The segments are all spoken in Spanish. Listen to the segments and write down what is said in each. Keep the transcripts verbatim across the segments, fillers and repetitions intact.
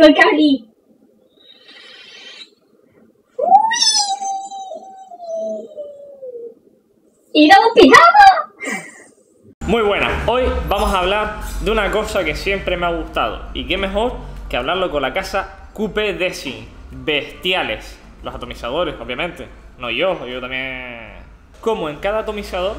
llegó el Kali. ¡Y no nos pijama! Muy buenas, hoy vamos a hablar de una cosa que siempre me ha gustado. Y qué mejor que hablarlo con la casa Q P Desing. Bestiales. Los atomizadores, obviamente. No yo, yo también. Como en cada atomizador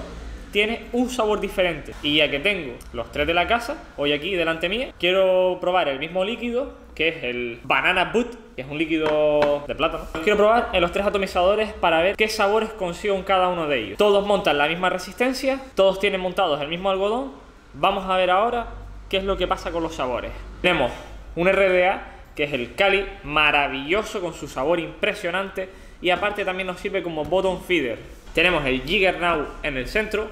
tiene un sabor diferente. Y ya que tengo los tres de la casa hoy aquí delante mía, quiero probar el mismo líquido, que es el Bannanabut, que es un líquido de plátano. Quiero probar en los tres atomizadores para ver qué sabores consigo en cada uno de ellos. Todos montan la misma resistencia, todos tienen montados el mismo algodón. Vamos a ver ahora qué es lo que pasa con los sabores. Tenemos un R D A, que es el Kali, maravilloso, con su sabor impresionante. Y aparte también nos sirve como Bottom Feeder. Tenemos el Jigger Now en el centro,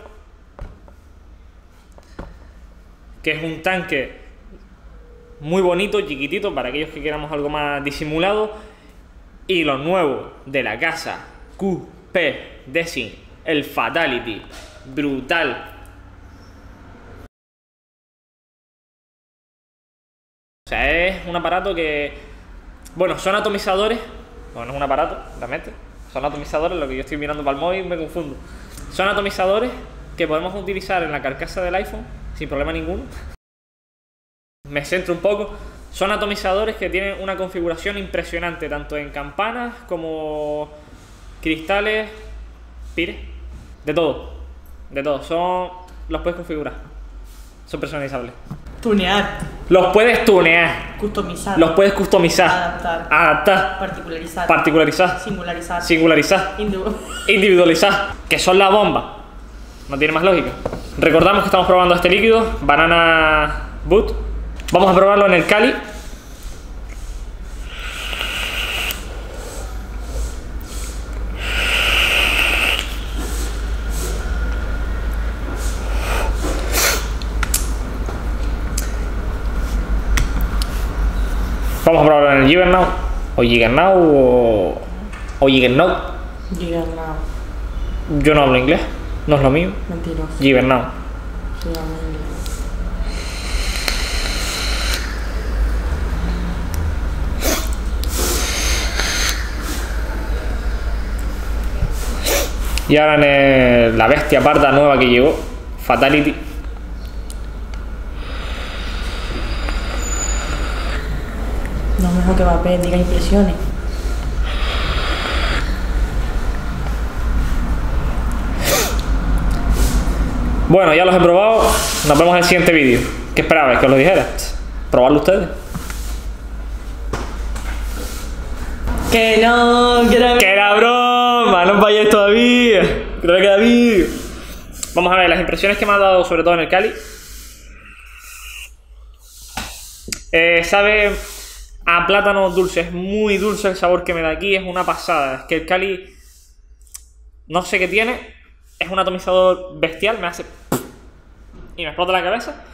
que es un tanque muy bonito, chiquitito, para aquellos que queramos algo más disimulado. Y lo nuevo de la casa Q P Desing, el Fatality. Brutal. O sea, es un aparato que... Bueno, son atomizadores. No, no es un aparato, realmente. Son atomizadores, lo que yo estoy mirando para el móvil me confundo. Son atomizadores que podemos utilizar en la carcasa del iPhone sin problema ninguno. Me centro un poco. Son atomizadores que tienen una configuración impresionante, tanto en campanas como cristales, pires, de todo. De todo, son... los puedes configurar. Son personalizables. Tunear. Los puedes tunear. Customizar. Los puedes customizar. Adaptar. Adaptar. Particularizar. Particularizar. Singularizar. Singularizar. Individualizar. Que son la bomba. No tiene más lógica. Recordamos que estamos probando este líquido, Bannanabut. Vamos a probarlo en el Kali. Vamos a probarlo en el Givernau, o Jigger Now, o, o Jigger Knot. Jigger Now. Yo no hablo inglés, no es lo mío. Mentiroso. Jigger Now. Yo hablo inglés. Y ahora en el, la bestia parda nueva que llegó, Fatality. No es lo que va a pedir, diga impresiones. Bueno, ya los he probado. Nos vemos en el siguiente vídeo. ¿Qué esperabais? ¿Que os lo dijera? Probarlo ustedes. Que no, que era... que era broma. No os vayáis todavía. Creo que queda vídeo. Vamos a ver las impresiones que me ha dado, sobre todo en el Kali. Eh, sabe... a plátano dulce, es muy dulce el sabor que me da aquí, es una pasada. Es que el Kali, no sé qué tiene, es un atomizador bestial, me hace... y me explota la cabeza.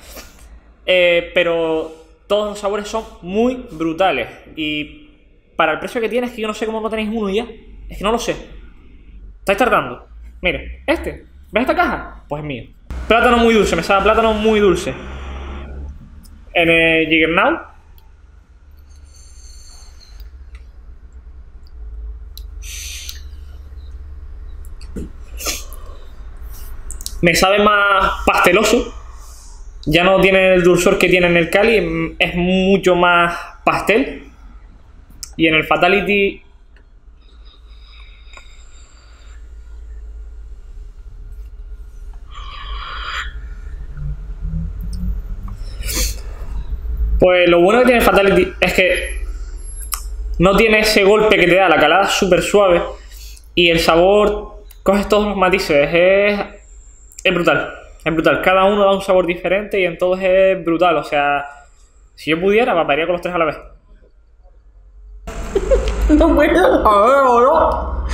Eh, pero todos los sabores son muy brutales. Y para el precio que tiene, es que yo no sé cómo no tenéis uno ya. Es que no lo sé. Estáis tardando. Mire, este, ¿ves esta caja? Pues es mío. Plátano muy dulce, me sabe a plátano muy dulce. En el Juggerknot. Me sabe más pasteloso, ya no tiene el dulzor que tiene en el Kali, es mucho más pastel. Y en el Fatality pues lo bueno que tiene el Fatality es que no tiene ese golpe que te da, la calada es súper suave y el sabor coge todos los matices, es... es brutal, es brutal. Cada uno da un sabor diferente y en todos es brutal. O sea, si yo pudiera, vapearía con los tres a la vez. No puedo. A ver, boludo.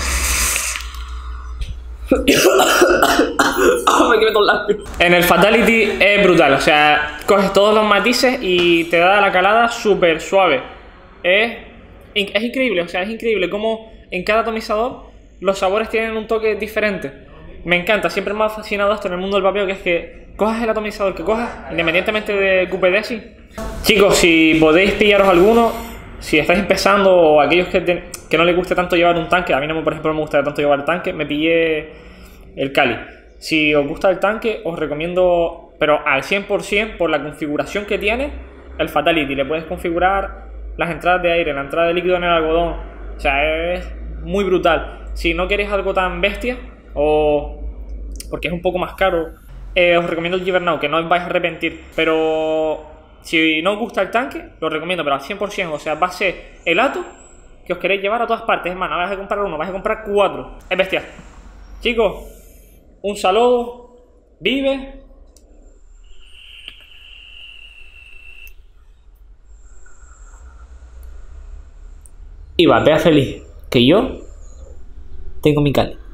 Me quemé todo el labio. En el Fatality es brutal. O sea, coges todos los matices y te da la calada súper suave. Es, es increíble, o sea, es increíble cómo en cada atomizador los sabores tienen un toque diferente. Me encanta, siempre me ha fascinado esto en el mundo del vapeo, que es que cojas el atomizador que cojas, independientemente de Q P Desing. Chicos, si podéis pillaros alguno, Si estáis empezando o aquellos que, te, que no les guste tanto llevar un tanque, a mí no, por ejemplo, no me gusta tanto llevar el tanque, me pillé el Kali. Si os gusta el tanque, os recomiendo, pero al cien por cien, por la configuración que tiene, el Fatality. Le puedes configurar las entradas de aire, la entrada de líquido en el algodón. O sea, es muy brutal. Si no queréis algo tan bestia, o porque es un poco más caro, eh, os recomiendo el Givernau, que no os vais a arrepentir. Pero si no os gusta el tanque, lo recomiendo, pero al cien por cien, o sea, va a ser el ato que os queréis llevar a todas partes. Es más, no vais a comprar uno, vais a comprar cuatro. Es bestial. Chicos, un saludo. Vive. Y batea feliz, que yo tengo mi Kali.